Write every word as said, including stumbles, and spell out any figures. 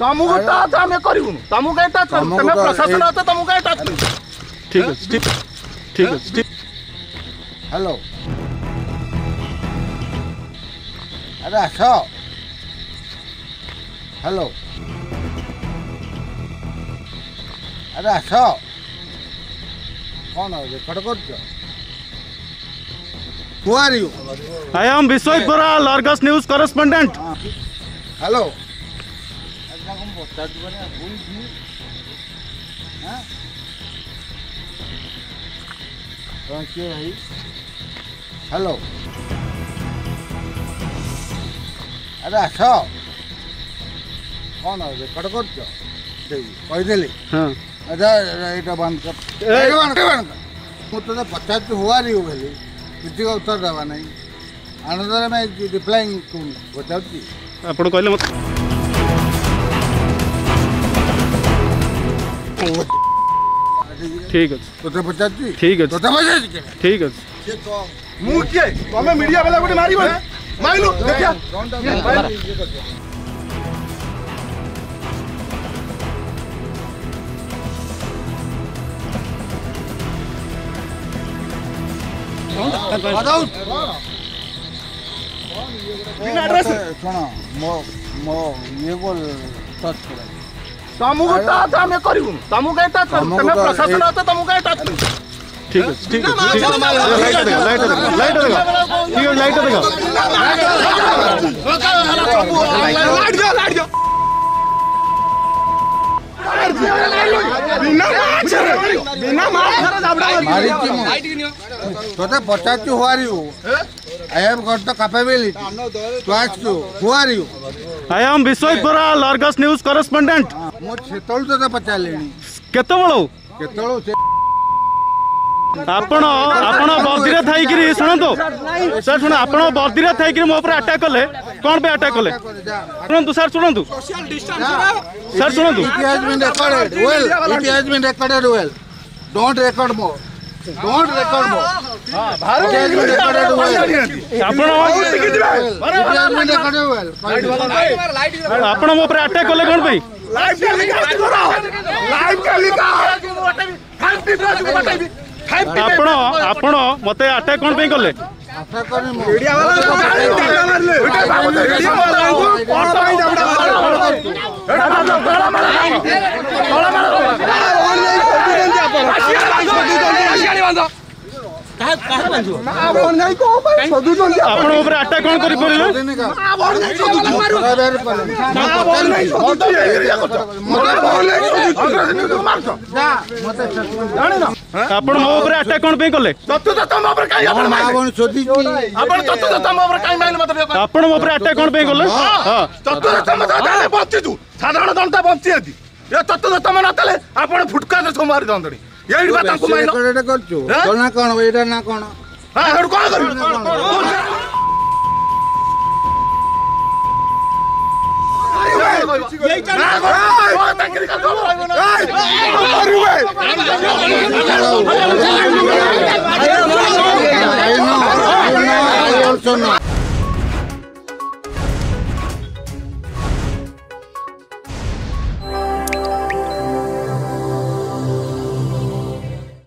तमुक touch आम्ही करूनु तमुक touch तुम्ही प्रशासन होता तमुक टच ठीक आहे ठीक ठीक आहे हेलो अरे आसो हेलो अरे आसो कोण आहे खडकड Who are you? I am Viswai Pural, Argus News correspondent. Hello. Thank you. Hello. अरे अच्छा कौन है कट कर क्या कही दिली हाँ अच्छा इटा बंद कर इटा बंद कर मुझे तो पता तो हुआ नहीं होगी किसी का उत्तर दबा नहीं आनंदरे मैं रिप्लाइंग करूँ बताओ जी अपनों कोई मत ठीक है तो तो पता जी ठीक है तो तो पता जी ठीक है मुँह क्या है हमें मीडिया वाला कोई मारी बोले माइलो देखिया बताओ बिना एड्रेस सुनो मो मो ये बोल टच कर तमुक टच आम्ही करूनु तमुक टच तुम्ही प्रशासन होता तमुक टच ठीक है ठीक है लाइट देगा लाइट देगा लाइट देगा ठीक है लाइट देगा लाइट दो लाइट दो बिना मार बिना मार मारी क्यों तो तो पचास क्यों हुआ रही हो I have got the capability to ask you who are you I am Viswai Pural, Argus News correspondent मुझ छेतोल तो तो पचास लेनी केतोलो केतोलो आपण आपण बर्दीरे थाइकिरी सुन तो सर सुन आपण बर्दीरे थाइकिरी मो ऊपर अटैक करले कोन पे अटैक करले सुनंतु सर सुनंतु सोशल डिस्टेंस सर सुनंतु it has been recorded well it has been recorded well don't record more don't record more हां Bharat has been recorded well आपण रिकॉर्डेड वेल आपण मो ऊपर अटैक करले कोन पे लाइव टेलीकास्ट करो लाइव टेलीकास्ट खांती राजू बताई आपण आपण मते अटैक कोण पे करले अटैक करनी मीडिया वाला मीडिया वाला कोण पे जबडा मारो काय काय बांधू ना बोल नाही को पण सदून आपण ऊपर अटैक कोण करी पडले ना बोल नाही सदून मारू ना बोल नाही सदून एरिया करतो मते बोल नाही सदून मारतो जा मते जाणे ना आपण मो ऊपर अटैक कोण पे करले तत्तु तत्त मो ऊपर काय आपण आपण सोदी आपण तत्तु तत्त मो ऊपर काय माने मते आपण मो ऊपर अटैक कोण पे करले हां तत्तु तत्त मो जाणे बंची तू साधारण जनता बंची आदी ये तत्तु तत्त मो नतले आपण फुटका से मार दंदडी येड बात को माइनो रेड करछु कोना कोन एडा ना कोन हां हेड कोन करू येई ना कोन तकरी का दोलो ए मारू बे आई नो आई नो